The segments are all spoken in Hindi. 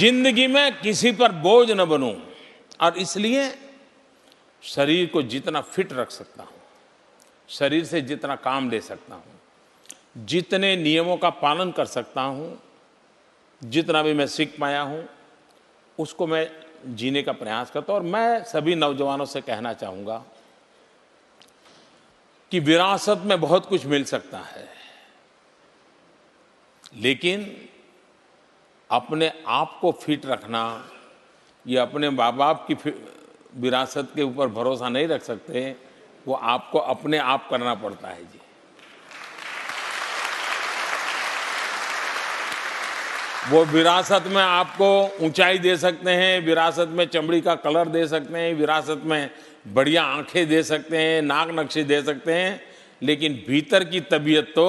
जिंदगी में किसी पर बोझ न बनूं और इसलिए शरीर को जितना फिट रख सकता हूँ, शरीर से जितना काम ले सकता हूँ, जितने नियमों का पालन कर सकता हूँ, जितना भी मैं सीख पाया हूँ उसको मैं जीने का प्रयास करता हूँ। और मैं सभी नौजवानों से कहना चाहूँगा कि विरासत में बहुत कुछ मिल सकता है, लेकिन अपने आप को फिट रखना, ये अपने माँ बाप की विरासत के ऊपर भरोसा नहीं रख सकते, वो आपको अपने आप करना पड़ता है जी। वो विरासत में आपको ऊंचाई दे सकते हैं, विरासत में चमड़ी का कलर दे सकते हैं, विरासत में बढ़िया आंखें दे सकते हैं, नाक नक्शे दे सकते हैं, लेकिन भीतर की तबीयत तो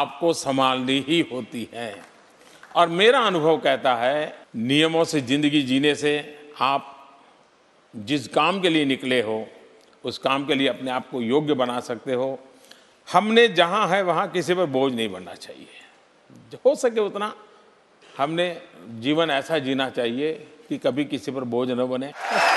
आपको संभालनी ही होती है। और मेरा अनुभव कहता है नियमों से ज़िंदगी जीने से आप जिस काम के लिए निकले हो उस काम के लिए अपने आप को योग्य बना सकते हो। हमने जहाँ है वहाँ किसी पर बोझ नहीं बनना चाहिए, हो सके उतना हमने जीवन ऐसा जीना चाहिए कि कभी किसी पर बोझ न बने।